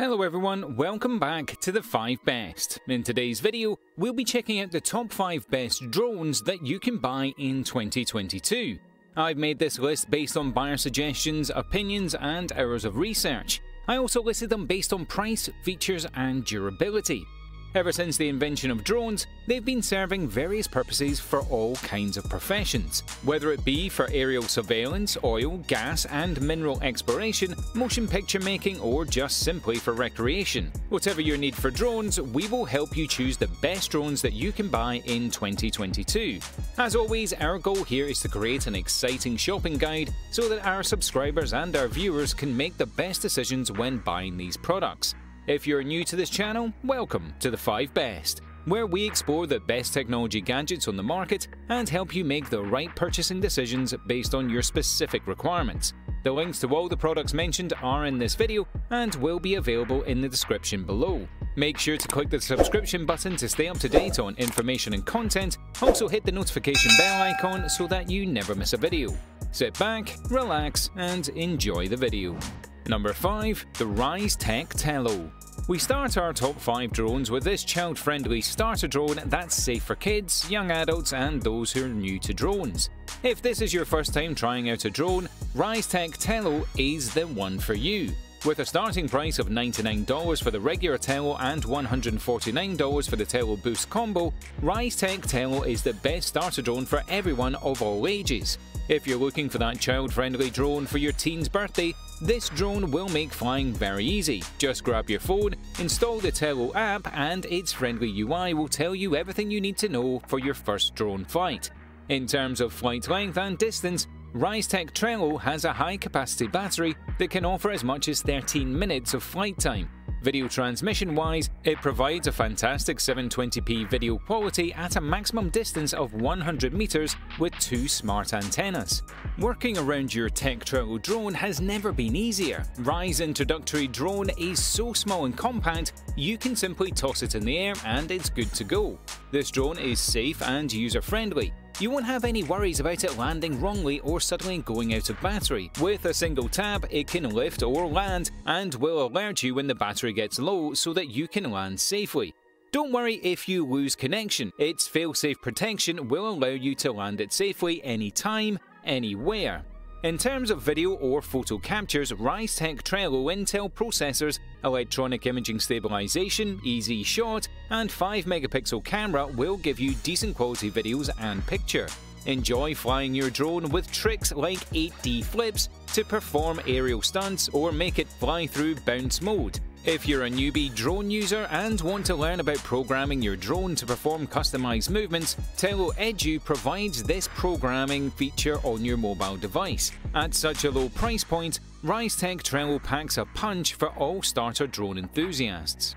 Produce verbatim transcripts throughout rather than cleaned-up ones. Hello everyone, welcome back to the five Best. In today's video, we'll be checking out the top five best drones that you can buy in twenty twenty-two. I've made this list based on buyer suggestions, opinions and hours of research. I also listed them based on price, features and durability. Ever since the invention of drones, they've been serving various purposes for all kinds of professions. Whether it be for aerial surveillance, oil, gas and mineral exploration, motion picture making or just simply for recreation. Whatever your need for drones, we will help you choose the best drones that you can buy in twenty twenty-two. As always, our goal here is to create an exciting shopping guide so that our subscribers and our viewers can make the best decisions when buying these products. If you're new to this channel, welcome to the five Best, where we explore the best technology gadgets on the market and help you make the right purchasing decisions based on your specific requirements. The links to all the products mentioned are in this video and will be available in the description below. Make sure to click the subscription button to stay up to date on information and content. Also hit the notification bell icon so that you never miss a video. Sit back, relax and enjoy the video. Number five. The Ryze Tech Tello. We start our top five drones with this child-friendly starter drone that's safe for kids, young adults and those who are new to drones. If this is your first time trying out a drone, Ryze Tech Tello is the one for you. With a starting price of ninety-nine dollars for the regular Tello and one hundred forty-nine dollars for the Tello Boost combo, Ryze Tech Tello is the best starter drone for everyone of all ages. If you're looking for that child-friendly drone for your teen's birthday, this drone will make flying very easy. Just grab your phone, install the Tello app and its friendly U I will tell you everything you need to know for your first drone flight. In terms of flight length and distance, Ryze Tech Tello has a high-capacity battery that can offer as much as thirteen minutes of flight time. Video transmission-wise, it provides a fantastic seven twenty p video quality at a maximum distance of one hundred meters with two smart antennas. Working around your Tech Tello drone has never been easier. Ryze introductory drone is so small and compact, you can simply toss it in the air and it's good to go. This drone is safe and user-friendly. You won't have any worries about it landing wrongly or suddenly going out of battery. With a single tap, it can lift or land and will alert you when the battery gets low so that you can land safely. Don't worry if you lose connection. Its fail-safe protection will allow you to land it safely anytime, anywhere. In terms of video or photo captures, Ryze Tech Tello Intel processors, electronic imaging stabilization, easy shot, and five megapixel camera will give you decent quality videos and picture. Enjoy flying your drone with tricks like eight D flips to perform aerial stunts or make it fly through bounce mode. If you're a newbie drone user and want to learn about programming your drone to perform customized movements, Tello Edu provides this programming feature on your mobile device. At such a low price point, Ryze Tech Tello packs a punch for all starter drone enthusiasts.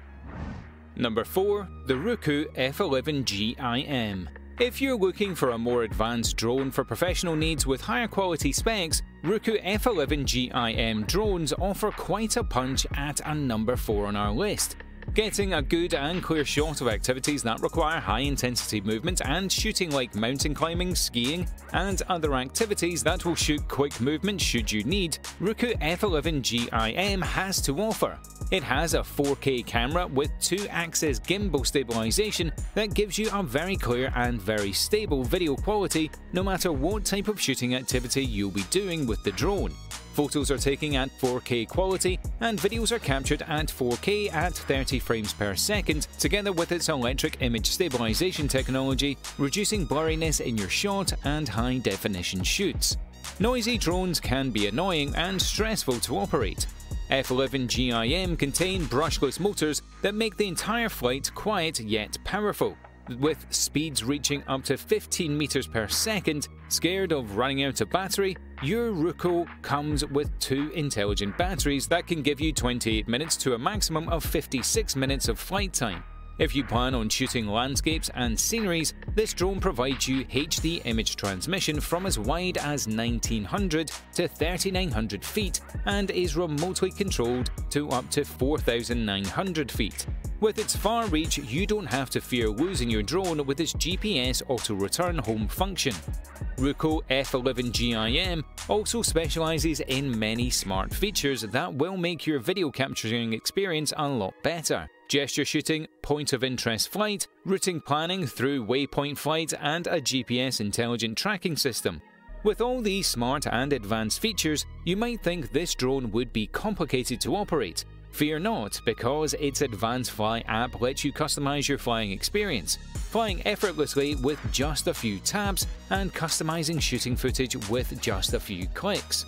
Number four. The Ruko F eleven G I M. If you're looking for a more advanced drone for professional needs with higher quality specs, Ruko F eleven G I M drones offer quite a punch at a number four on our list. Getting a good and clear shot of activities that require high-intensity movement and shooting like mountain climbing, skiing, and other activities that will shoot quick movement should you need, Ruko F eleven G I M has to offer. It has a four K camera with two axis gimbal stabilization that gives you a very clear and very stable video quality no matter what type of shooting activity you'll be doing with the drone. Photos are taken at four K quality and videos are captured at four K at thirty frames per second, together with its electric image stabilization technology, reducing blurriness in your shot and high-definition shoots. Noisy drones can be annoying and stressful to operate. F eleven G I M contain brushless motors that make the entire flight quiet yet powerful, with speeds reaching up to fifteen meters per second. Scared of running out of battery? Your Ruko comes with two intelligent batteries that can give you twenty-eight minutes to a maximum of fifty-six minutes of flight time. If you plan on shooting landscapes and sceneries, this drone provides you H D image transmission from as wide as nineteen hundred to thirty-nine hundred feet and is remotely controlled to up to four thousand nine hundred feet. With its far reach, you don't have to fear losing your drone with its G P S auto-return home function. Ruko F eleven G I M also specialises in many smart features that will make your video capturing experience a lot better. Gesture shooting, point of interest flight, routing planning through waypoint flight, and a G P S intelligent tracking system. With all these smart and advanced features, you might think this drone would be complicated to operate. Fear not, because its Advanced Fly app lets you customize your flying experience, flying effortlessly with just a few taps and customizing shooting footage with just a few clicks.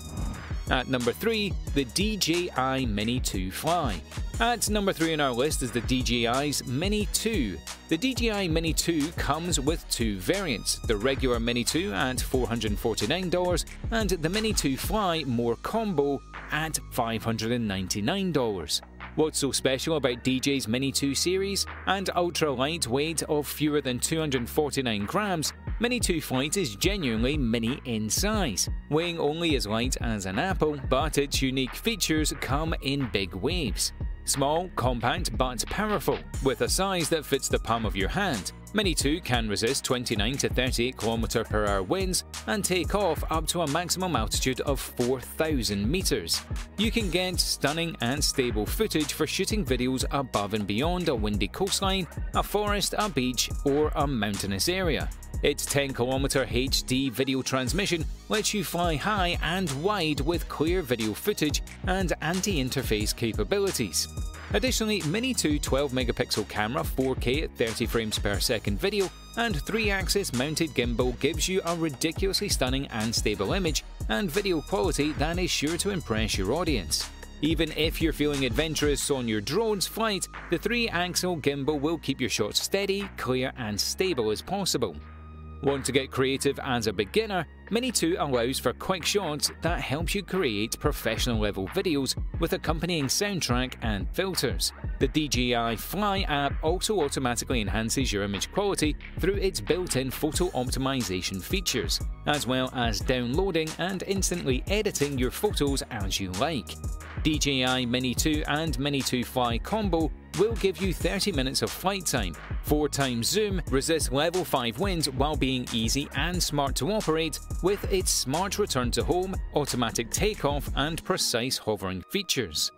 At number three, the D J I Mini two Fly. At number three on our list is the D J I's Mini two. The D J I Mini two comes with two variants, the regular Mini two at four hundred forty-nine dollars and the Mini two Fly More Combo at five hundred ninety-nine dollars. What's so special about D J I's Mini two series? And ultra lightweight of fewer than two hundred forty-nine grams, Mini two Fly is genuinely mini in size, weighing only as light as an apple, but its unique features come in big waves. Small, compact, but powerful, with a size that fits the palm of your hand. Mini two can resist twenty-nine to thirty-eight kilometers per hour winds and take off up to a maximum altitude of four thousand meters. You can get stunning and stable footage for shooting videos above and beyond a windy coastline, a forest, a beach, or a mountainous area. Its ten kilometer H D video transmission lets you fly high and wide with clear video footage and anti-interface capabilities. Additionally, Mini two twelve megapixel camera four K at thirty frames per second video and three axis mounted gimbal gives you a ridiculously stunning and stable image and video quality that is sure to impress your audience. Even if you're feeling adventurous on your drone's flight, the three axis gimbal will keep your shots steady, clear and stable as possible. Want to get creative as a beginner? Mini two allows for quick shots that helps you create professional-level videos with accompanying soundtrack and filters. The D J I Fly app also automatically enhances your image quality through its built-in photo optimization features, as well as downloading and instantly editing your photos as you like. D J I Mini two and Mini two Fly Combo will give you thirty minutes of flight time, four times zoom, resists level five winds while being easy and smart to operate with its smart return to home, automatic takeoff and precise hovering features.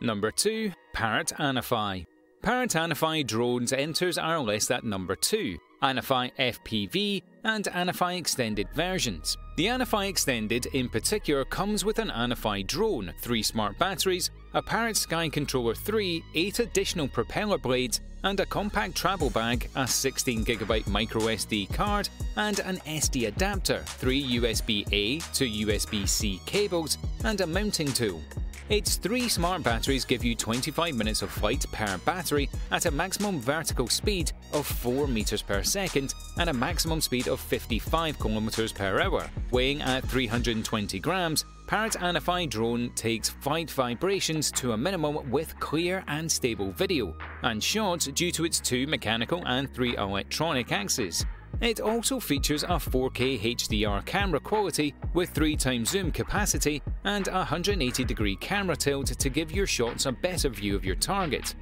Number two. Parrot Anafi. Parrot Anafi Drones enters our list at number two. Anafi F P V and Anafi Extended versions. The Anafi Extended in particular comes with an Anafi drone, three smart batteries, a Parrot Sky Controller three, eight additional propeller blades, and a compact travel bag, a sixteen gigabyte microSD card, and an S D adapter, three U S B A, two U S B C cables, and a mounting tool. Its three smart batteries give you twenty-five minutes of flight per battery at a maximum vertical speed of four meters per second and a maximum speed of fifty-five kilometers per hour. Weighing at three hundred twenty grams, Parrot Anafi drone takes flight vibrations to a minimum with clear and stable video and shots due to its two mechanical and three electronic axes. It also features a four K H D R camera quality with three times zoom capacity and a one hundred eighty degree camera tilt to give your shots a better view of your target.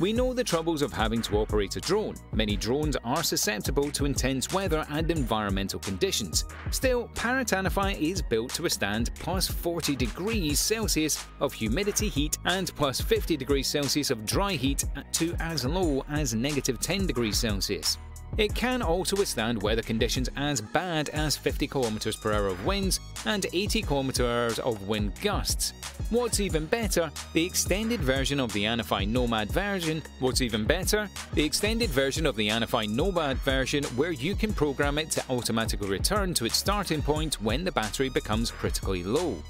We know the troubles of having to operate a drone. Many drones are susceptible to intense weather and environmental conditions. Still, Parrot Anafi is built to withstand plus forty degrees Celsius of humidity heat and plus fifty degrees Celsius of dry heat to as low as negative ten degrees Celsius. It can also withstand weather conditions as bad as fifty kilometers per hour of winds and eighty kilometers per hour of wind gusts. What's even better? The extended version of the Anafi Nomad version. What's even better? The extended version of the Anafi Nomad version, where you can program it to automatically return to its starting point when the battery becomes critically low.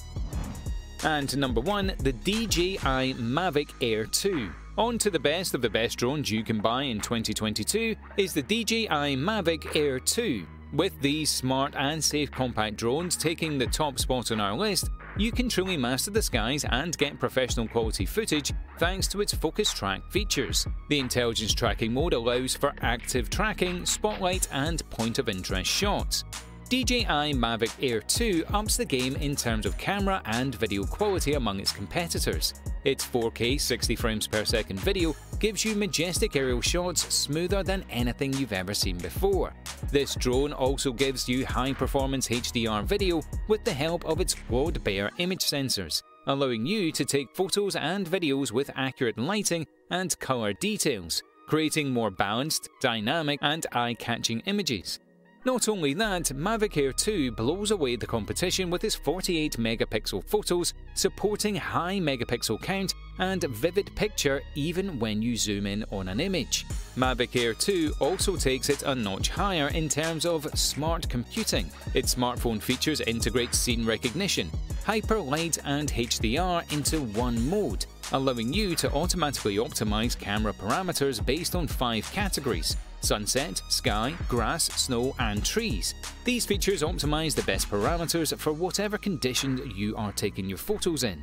And number one, the D J I Mavic Air two. On to the best of the best drones you can buy in twenty twenty-two is the D J I Mavic Air two. With these smart and safe compact drones taking the top spot on our list, you can truly master the skies and get professional quality footage thanks to its focus track features. The intelligence tracking mode allows for active tracking, spotlight and point of interest shots. D J I Mavic Air two ups the game in terms of camera and video quality among its competitors. Its four K sixty frames per second video gives you majestic aerial shots smoother than anything you've ever seen before. This drone also gives you high-performance H D R video with the help of its quad-bare image sensors, allowing you to take photos and videos with accurate lighting and color details, creating more balanced, dynamic and eye-catching images. Not only that, Mavic Air two blows away the competition with its forty-eight megapixel photos, supporting high megapixel count and vivid picture even when you zoom in on an image. Mavic Air two also takes it a notch higher in terms of smart computing. Its smartphone features integrate scene recognition, hyper light and H D R into one mode, allowing you to automatically optimize camera parameters based on five categories: sunset, sky, grass, snow and trees. These features optimize the best parameters for whatever condition you are taking your photos in.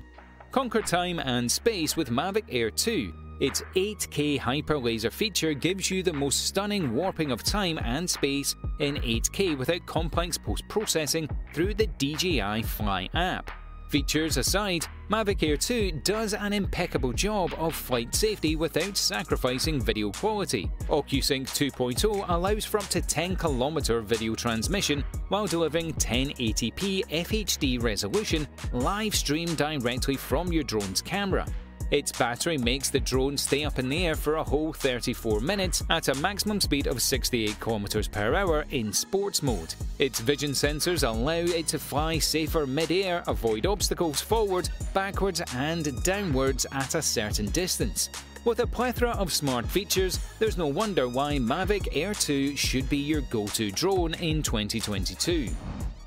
Conquer time and space with Mavic Air two. Its eight K hyper laser feature gives you the most stunning warping of time and space in eight K without complex post-processing through the D J I Fly app. Features aside, Mavic Air two does an impeccable job of flight safety without sacrificing video quality. OcuSync two point oh allows for up to ten K video transmission while delivering ten eighty p F H D resolution live streamed directly from your drone's camera. Its battery makes the drone stay up in the air for a whole thirty-four minutes at a maximum speed of sixty-eight kilometers per hour in sports mode. Its vision sensors allow it to fly safer mid-air, avoid obstacles forward, backwards and downwards at a certain distance. With a plethora of smart features, there's no wonder why Mavic Air two should be your go-to drone in twenty twenty-two.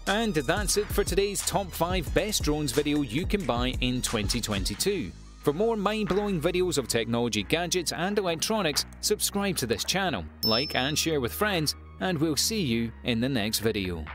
And that's it for today's top five best drones video you can buy in twenty twenty-two. For more mind-blowing videos of technology, gadgets and electronics, subscribe to this channel, like and share with friends, and we'll see you in the next video.